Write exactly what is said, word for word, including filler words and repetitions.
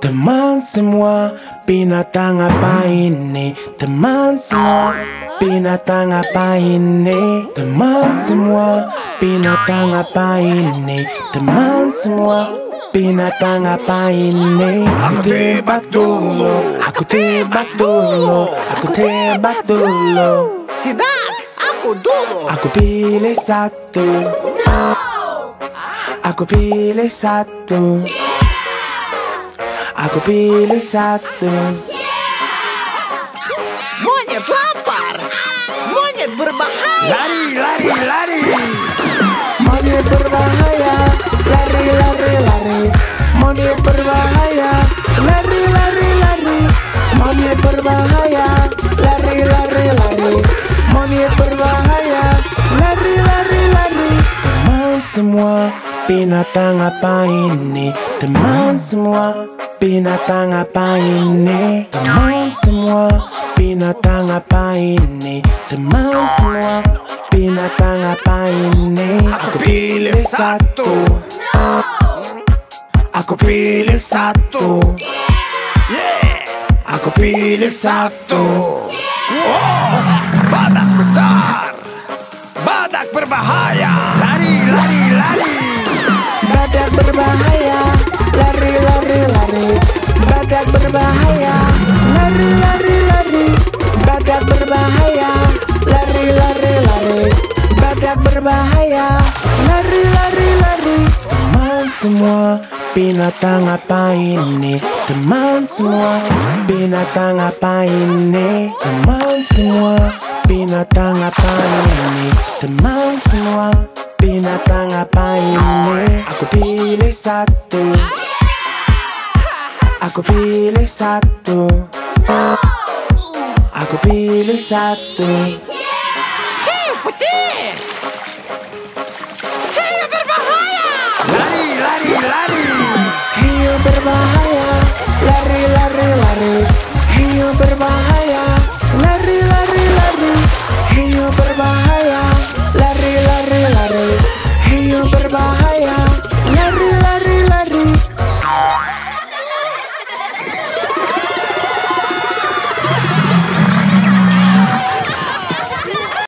Teman semua, binatang apa ini? Teman semua, binatang apa ini? Teman semua, binatang apa ini? Teman semua, binatang apa ini? Aku tebak dulu, aku tebak dulu, aku tebak dulu. Tidak, aku dulu. Aku pilih satu. Aku pilih satu. Aku pilih satu. Yeah! Monyet lapar, monyet berbahaya. Lari, lari, lari. Monyet berbahaya, lari, lari, lari. Monyet berbahaya, lari, lari, lari. Monyet berbahaya, lari, lari, lari. Monyet berbahaya, lari, lari, lari. Teman semua, binatang apa ini? Teman semua, binatang apa ini? Teman semua, binatang apa ini? Teman semua, binatang apa ini? Aku pilih satu. Aku pilih satu. Aku pilih satu. Oh, badak besar, badak berbahaya. Lari, lari, lari. Badak berbahaya. Lari, lari, lari. Badak berbahaya. Lari, lari, lari. Badak berbahaya. Lari, lari, lari. Badak berbahaya. Lari, lari, lari. Teman semua, binatang apa ini? Teman semua, binatang apa ini? Teman semua, binatang apa ini? Teman semua, binatang apa ini? Aku pilih satu. Aku pilih satu. Aku pilih satu. Hei putih, hei berbahaya. Lari, lari, lari. Hei berbahaya.